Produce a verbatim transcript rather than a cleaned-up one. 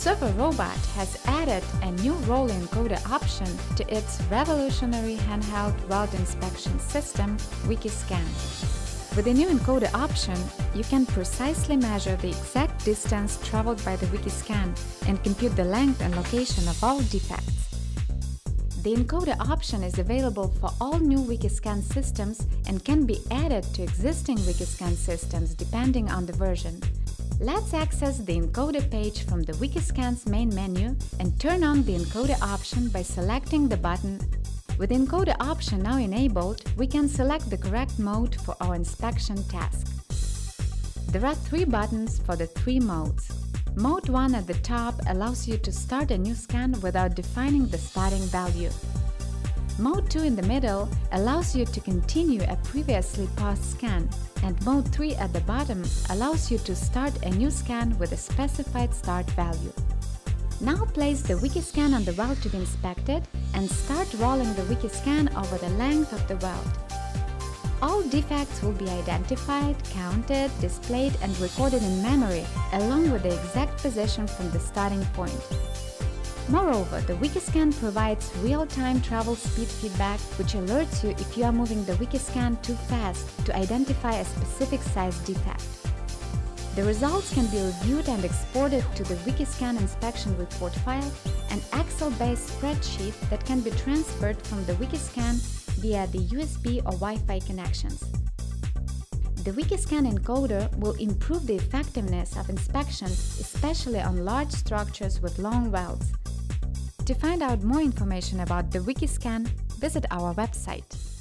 SERVO-ROBOT has added a new roll encoder option to its revolutionary handheld weld inspection system, WiKi-SCAN. With the new encoder option, you can precisely measure the exact distance traveled by the WiKi-SCAN and compute the length and location of all defects. The encoder option is available for all new WiKi-SCAN systems and can be added to existing WiKi-SCAN systems depending on the version. Let's access the encoder page from the WiKi-SCAN's main menu and turn on the encoder option by selecting the button. With the encoder option now enabled, we can select the correct mode for our inspection task. There are three buttons for the three modes. Mode one at the top allows you to start a new scan without defining the starting value. Mode two in the middle allows you to continue a previously paused scan, and Mode three at the bottom allows you to start a new scan with a specified start value. Now place the WiKi-SCAN on the weld to be inspected and start rolling the WiKi-SCAN over the length of the weld. All defects will be identified, counted, displayed, and recorded in memory, along with the exact position from the starting point. Moreover, the WiKi-SCAN provides real-time travel speed feedback, which alerts you if you are moving the WiKi-SCAN too fast to identify a specific size defect. The results can be reviewed and exported to the WiKi-SCAN inspection report file, an Excel-based spreadsheet that can be transferred from the WiKi-SCAN via the U S B or Wi-Fi connections. The WiKi-SCAN encoder will improve the effectiveness of inspections, especially on large structures with long welds. To find out more information about the WiKi-SCAN, visit our website.